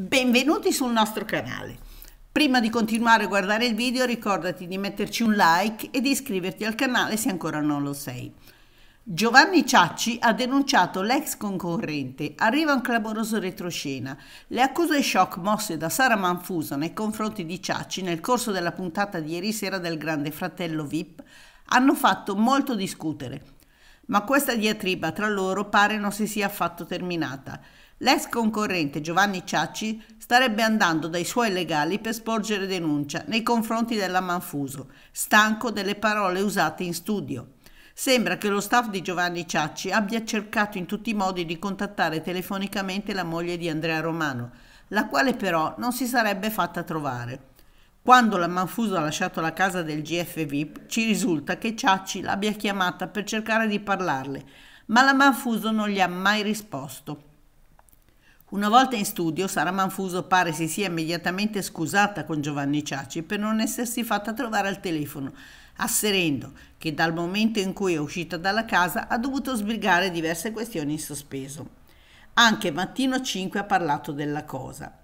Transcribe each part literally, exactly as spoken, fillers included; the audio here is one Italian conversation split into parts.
Benvenuti sul nostro canale. Prima di continuare a guardare il video ricordati di metterci un like e di iscriverti al canale se ancora non lo sei. Giovanni Ciacci ha denunciato l'ex concorrente, arriva un clamoroso retroscena. Le accuse shock mosse da Sara Manfuso nei confronti di Ciacci nel corso della puntata di ieri sera del Grande Fratello V I P hanno fatto molto discutere. Ma questa diatriba tra loro pare non si sia affatto terminata. L'ex concorrente Giovanni Ciacci starebbe andando dai suoi legali per sporgere denuncia nei confronti della Manfuso, stanco delle parole usate in studio. Sembra che lo staff di Giovanni Ciacci abbia cercato in tutti i modi di contattare telefonicamente la moglie di Andrea Romano, la quale però non si sarebbe fatta trovare. Quando la Manfuso ha lasciato la casa del G F V I P, ci risulta che Ciacci l'abbia chiamata per cercare di parlarle, ma la Manfuso non gli ha mai risposto. Una volta in studio, Sara Manfuso pare si sia immediatamente scusata con Giovanni Ciacci per non essersi fatta trovare al telefono, asserendo che dal momento in cui è uscita dalla casa ha dovuto sbrigare diverse questioni in sospeso. Anche Mattino cinque ha parlato della cosa.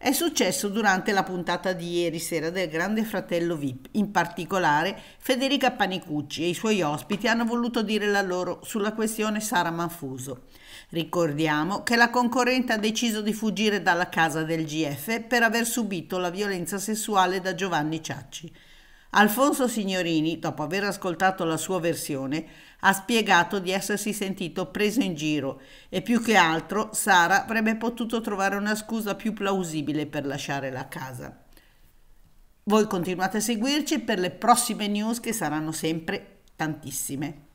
È successo durante la puntata di ieri sera del Grande Fratello V I P. In particolare, Federica Panicucci e i suoi ospiti hanno voluto dire la loro sulla questione Sara Manfuso. Ricordiamo che la concorrente ha deciso di fuggire dalla casa del G F per aver subito la violenza sessuale da Giovanni Ciacci. Alfonso Signorini, dopo aver ascoltato la sua versione, ha spiegato di essersi sentito preso in giro e più che altro Sara avrebbe potuto trovare una scusa più plausibile per lasciare la casa. Voi continuate a seguirci per le prossime news, che saranno sempre tantissime.